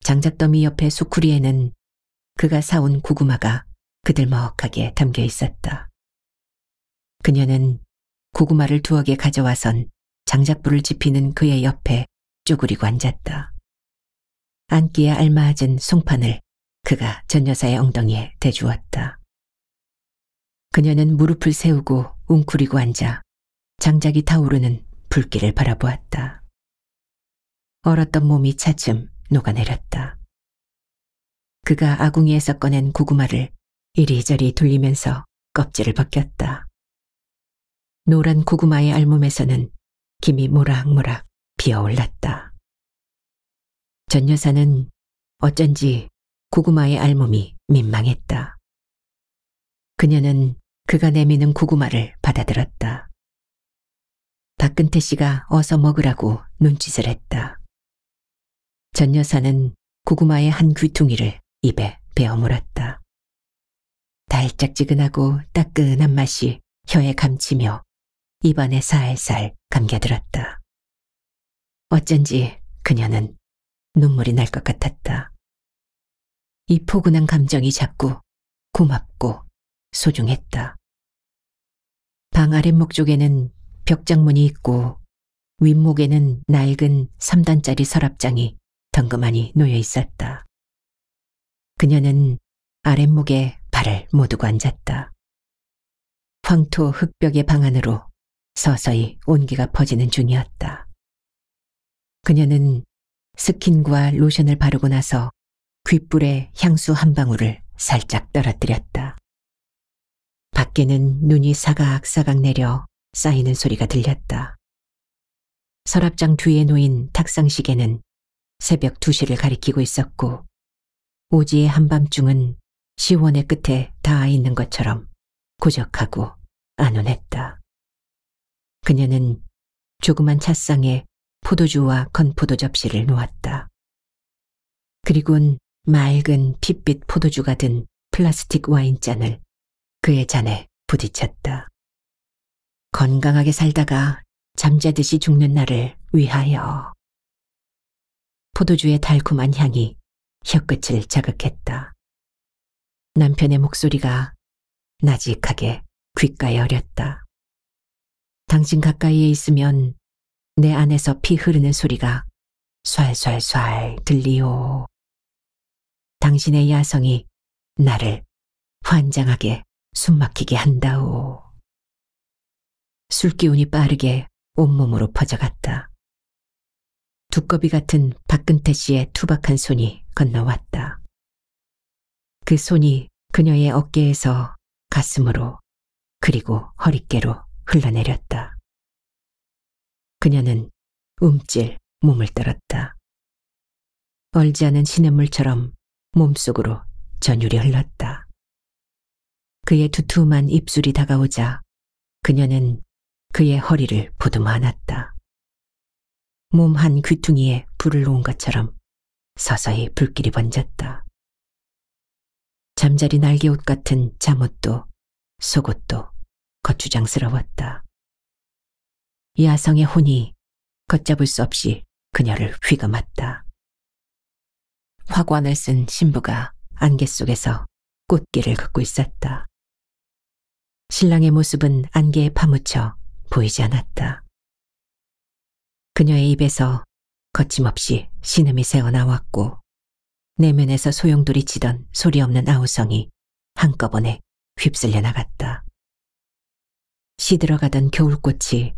장작더미 옆에 소쿠리에는 그가 사온 고구마가 그들먹하게 담겨 있었다. 그녀는 고구마를 두어 개 가져와선 장작불을 지피는 그의 옆에 쪼그리고 앉았다. 앉기에 알맞은 송판을 그가 전 여사의 엉덩이에 대주었다. 그녀는 무릎을 세우고 웅크리고 앉아 장작이 타오르는 불길을 바라보았다. 얼었던 몸이 차츰 녹아내렸다. 그가 아궁이에서 꺼낸 고구마를 이리저리 돌리면서 껍질을 벗겼다. 노란 고구마의 알몸에서는 김이 모락모락 피어올랐다. 전 여사는 어쩐지 고구마의 알몸이 민망했다. 그녀는 그가 내미는 고구마를 받아들었다. 박근태 씨가 어서 먹으라고 눈짓을 했다. 전 여사는 고구마의 한 귀퉁이를 입에 베어 물었다. 달짝지근하고 따끈한 맛이 혀에 감치며 입안에 살살 감겨들었다. 어쩐지 그녀는 눈물이 날 것 같았다. 이 포근한 감정이 자꾸 고맙고 소중했다. 방 아랫목 쪽에는 벽장문이 있고 윗목에는 낡은 3단짜리 서랍장이 덩그마니 놓여 있었다. 그녀는 아랫목에 발을 모두고 앉았다. 황토 흙벽의 방 안으로 서서히 온기가 퍼지는 중이었다. 그녀는 스킨과 로션을 바르고 나서 귓불에 향수 한 방울을 살짝 떨어뜨렸다. 밖에는 눈이 사각사각 내려 쌓이는 소리가 들렸다. 서랍장 뒤에 놓인 탁상시계는 새벽 2시를 가리키고 있었고 오지의 한밤중은 시원의 끝에 닿아 있는 것처럼 고적하고 안온했다. 그녀는 조그만 찻상에 포도주와 건포도 접시를 놓았다. 그리곤 맑은 핏빛 포도주가 든 플라스틱 와인잔을 그의 잔에 부딪혔다. 건강하게 살다가 잠자듯이 죽는 나를 위하여. 포도주의 달콤한 향이 혀끝을 자극했다. 남편의 목소리가 나직하게 귓가에 어렸다. 당신 가까이에 있으면 내 안에서 피 흐르는 소리가 쏴쏴쏴 들리오. 당신의 야성이 나를 환장하게 숨막히게 한다오. 술기운이 빠르게 온몸으로 퍼져갔다. 두꺼비 같은 박근태 씨의 투박한 손이 건너왔다. 그 손이 그녀의 어깨에서 가슴으로 그리고 허리께로 흘러내렸다. 그녀는 움찔 몸을 떨었다. 얼지 않은 시냇물처럼 몸속으로 전율이 흘렀다. 그의 두툼한 입술이 다가오자 그녀는 그의 허리를 보듬어 안았다. 몸 한 귀퉁이에 불을 놓은 것처럼 서서히 불길이 번졌다. 잠자리 날개옷 같은 잠옷도 속옷도 거추장스러웠다. 야성의 혼이 걷잡을 수 없이 그녀를 휘감았다. 화관을 쓴 신부가 안개 속에서 꽃길을 걷고 있었다. 신랑의 모습은 안개에 파묻혀 보이지 않았다. 그녀의 입에서 거침없이 신음이 새어나왔고 내면에서 소용돌이 치던 소리 없는 아우성이 한꺼번에 휩쓸려 나갔다. 시들어가던 겨울꽃이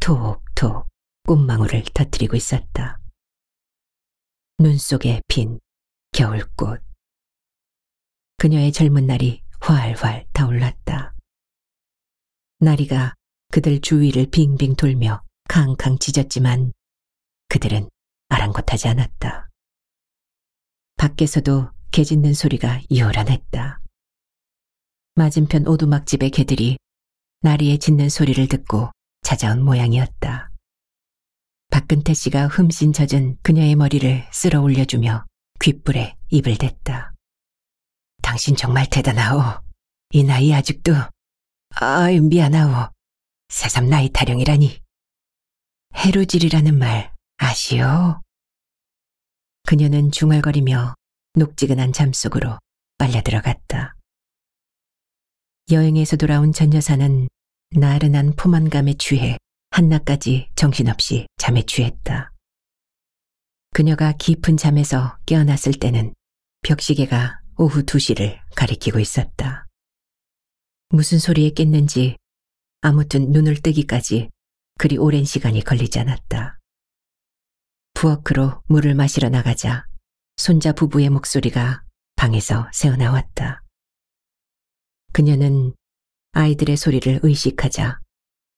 톡톡 꽃망울을 터뜨리고 있었다. 눈 속에 핀 겨울꽃. 그녀의 젊은 날이 활활 타올랐다. 나리가 그들 주위를 빙빙 돌며 캉캉 짖었지만 그들은 아랑곳하지 않았다. 밖에서도 개 짖는 소리가 요란했다. 맞은편 오두막집의 개들이 나리의 짖는 소리를 듣고 찾아온 모양이었다. 박근태 씨가 흠씬 젖은 그녀의 머리를 쓸어 올려주며 귓불에 입을 댔다. 당신 정말 대단하오. 이 나이 아직도. 아이 미안하오. 새삼 나이 타령이라니. 해루질이라는 말 아시오? 그녀는 중얼거리며 녹지근한 잠속으로 빨려들어갔다. 여행에서 돌아온 전 여사는 나른한 포만감에 취해 한낮까지 정신없이 잠에 취했다. 그녀가 깊은 잠에서 깨어났을 때는 벽시계가 오후 2시를 가리키고 있었다. 무슨 소리에 깼는지 아무튼 눈을 뜨기까지 그리 오랜 시간이 걸리지 않았다. 부엌으로 물을 마시러 나가자 손자 부부의 목소리가 방에서 새어나왔다. 그녀는 아이들의 소리를 의식하자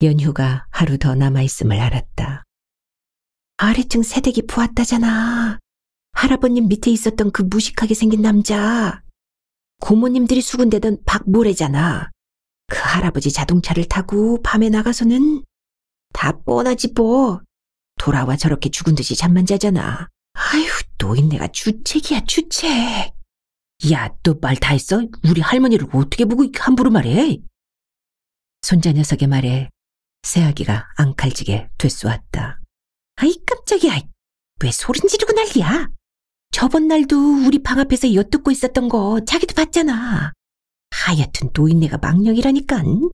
연휴가 하루 더 남아있음을 알았다. 아래층 새댁이 보았다잖아. 할아버님 밑에 있었던 그 무식하게 생긴 남자. 고모님들이 수군대던 박모래잖아. 그 할아버지 자동차를 타고 밤에 나가서는 다 뻔하지 뭐. 돌아와 저렇게 죽은 듯이 잠만 자잖아. 아휴, 노인네가 주책이야, 주책. 야, 너 말 다 했어? 우리 할머니를 어떻게 보고 함부로 말해? 손자 녀석의 말에 새아기가 앙칼지게 되쏘았다. 아이 깜짝이야. 왜 소린 지르고 난리야. 저번 날도 우리 방 앞에서 엿듣고 있었던 거 자기도 봤잖아. 하여튼 노인네가 망령이라니깐.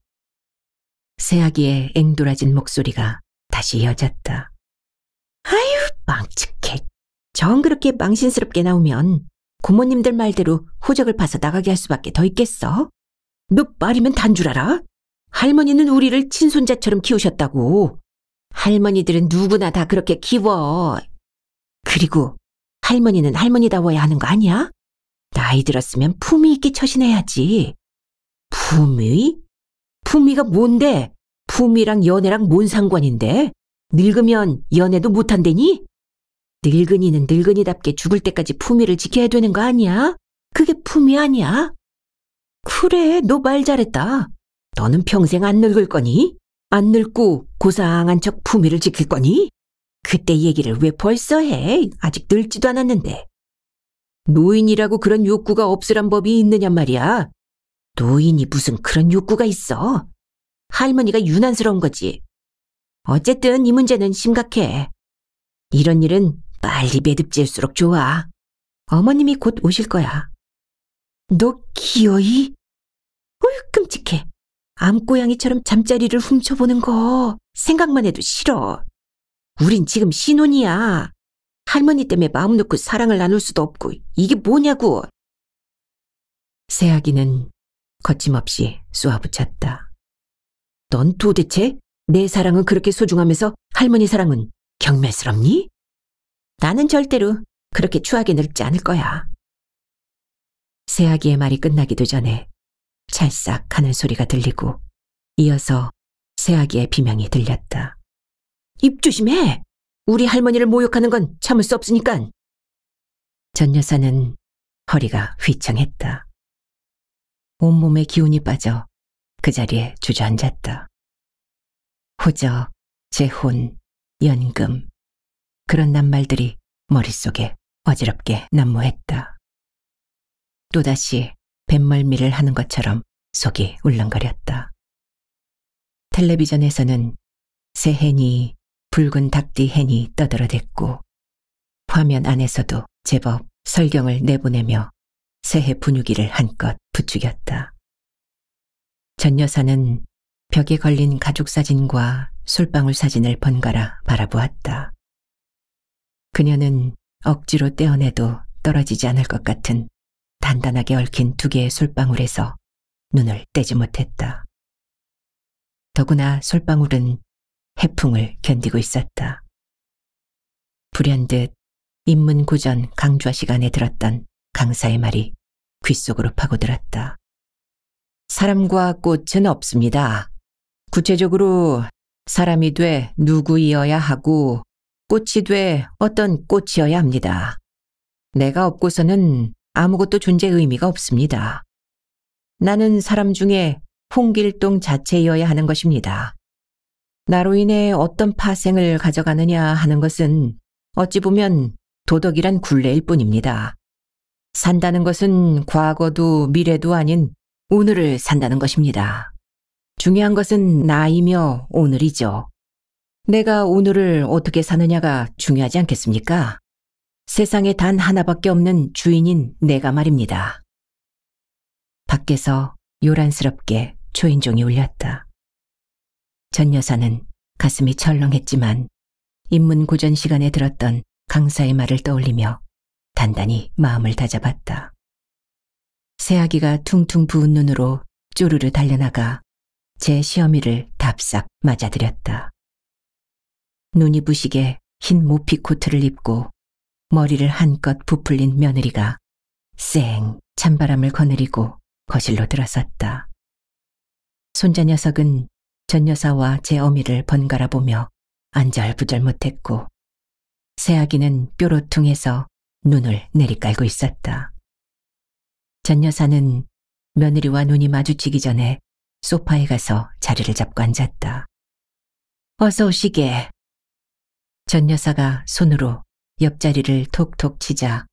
새아기의 앵돌아진 목소리가 다시 이어졌다. 아유 망측해. 정그렇게 망신스럽게 나오면 고모님들 말대로 호적을 파서 나가게 할 수밖에 더 있겠어? 너 말이면 단 줄 알아? 할머니는 우리를 친손자처럼 키우셨다고. 할머니들은 누구나 다 그렇게 키워. 그리고 할머니는 할머니다워야 하는 거 아니야? 나이 들었으면 품위 있게 처신해야지. 품위? 품위가 뭔데? 품위랑 연애랑 뭔 상관인데? 늙으면 연애도 못한대니? 늙은이는 늙은이답게 죽을 때까지 품위를 지켜야 되는 거 아니야? 그게 품위 아니야? 그래, 너 말 잘했다. 너는 평생 안 늙을 거니? 안 늙고 고상한 척 품위를 지킬 거니? 그때 얘기를 왜 벌써 해? 아직 늙지도 않았는데. 노인이라고 그런 욕구가 없으란 법이 있느냔 말이야. 노인이 무슨 그런 욕구가 있어. 할머니가 유난스러운 거지. 어쨌든 이 문제는 심각해. 이런 일은 빨리 매듭질수록 좋아. 어머님이 곧 오실 거야. 너 기어이? 어휴 끔찍해. 암고양이처럼 잠자리를 훔쳐보는 거 생각만 해도 싫어. 우린 지금 신혼이야. 할머니 때문에 마음 놓고 사랑을 나눌 수도 없고 이게 뭐냐고. 새아기는 거침없이 쏘아붙였다. 넌 도대체 내 사랑은 그렇게 소중하면서 할머니 사랑은 경멸스럽니? 나는 절대로 그렇게 추하게 늙지 않을 거야. 새아기의 말이 끝나기도 전에 찰싹 하는 소리가 들리고 이어서 새아기의 비명이 들렸다. 입 조심해! 우리 할머니를 모욕하는 건 참을 수 없으니까. 전 여사는 허리가 휘청했다. 온몸에 기운이 빠져 그 자리에 주저앉았다. 호적, 재혼, 연금, 그런 낱말들이 머릿속에 어지럽게 난무했다. 또다시 뱃멀미를 하는 것처럼 속이 울렁거렸다. 텔레비전에서는 새해니, 붉은 닭띠해니 떠들어댔고 화면 안에서도 제법 설경을 내보내며 새해 분위기를 한껏 부추겼다. 전 여사는 벽에 걸린 가족사진과 솔방울 사진을 번갈아 바라보았다. 그녀는 억지로 떼어내도 떨어지지 않을 것 같은 단단하게 얽힌 두 개의 솔방울에서 눈을 떼지 못했다. 더구나 솔방울은 해풍을 견디고 있었다. 불현듯 인문고전 강좌 시간에 들었던 강사의 말이 귓속으로 파고들었다. 사람과 꽃은 없습니다. 구체적으로 사람이 돼 누구이어야 하고 꽃이 돼 어떤 꽃이어야 합니다. 내가 없고서는 아무것도 존재의 의미가 없습니다. 나는 사람 중에 홍길동 자체이어야 하는 것입니다. 나로 인해 어떤 파생을 가져가느냐 하는 것은 어찌 보면 도덕이란 굴레일 뿐입니다. 산다는 것은 과거도 미래도 아닌 오늘을 산다는 것입니다. 중요한 것은 나이며 오늘이죠. 내가 오늘을 어떻게 사느냐가 중요하지 않겠습니까? 세상에 단 하나밖에 없는 주인인 내가 말입니다. 밖에서 요란스럽게 초인종이 울렸다. 전 여사는 가슴이 철렁했지만 인문고전 시간에 들었던 강사의 말을 떠올리며 단단히 마음을 다잡았다. 새아기가 퉁퉁 부은 눈으로 쪼르르 달려나가 제 시어미를 답싹 맞아들였다. 눈이 부시게 흰 모피 코트를 입고 머리를 한껏 부풀린 며느리가 쌩 찬바람을 거느리고 거실로 들어섰다. 손자 녀석은 전 여사와 제 어미를 번갈아 보며 안절부절 못했고 새아기는 뾰로퉁해서 눈을 내리깔고 있었다. 전 여사는 며느리와 눈이 마주치기 전에 소파에 가서 자리를 잡고 앉았다. 어서 오시게. 전 여사가 손으로 옆자리를 톡톡 치자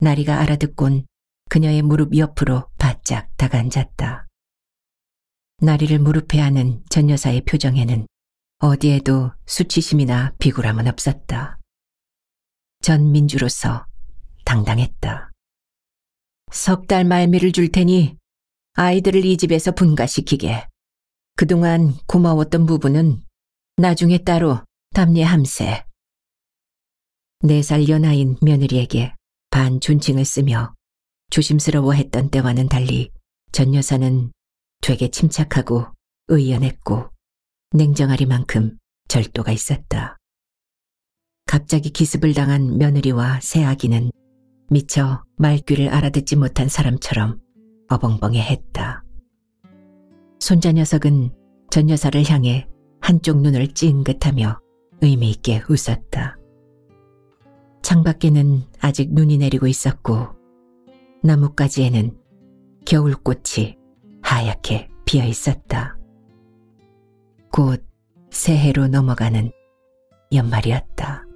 나리가 알아듣곤 그녀의 무릎 옆으로 바짝 다가앉았다. 나리를 무릎에 안은 전 여사의 표정에는 어디에도 수치심이나 비굴함은 없었다. 전 민주로서 당당했다. 석 달 말미를 줄 테니 아이들을 이 집에서 분가시키게. 그동안 고마웠던 부부는 나중에 따로 담례함세. 4살 연하인 며느리에게 반 존칭을 쓰며 조심스러워했던 때와는 달리 전 여사는 되게 침착하고 의연했고 냉정하리만큼 절도가 있었다. 갑자기 기습을 당한 며느리와 새아기는 미처 말귀를 알아듣지 못한 사람처럼 어벙벙해했다. 손자 녀석은 전 여사를 향해 한쪽 눈을 찡긋하며 의미 있게 웃었다. 창밖에는 아직 눈이 내리고 있었고 나뭇가지에는 겨울꽃이 하얗게 피어 있었다. 곧 새해로 넘어가는 연말이었다.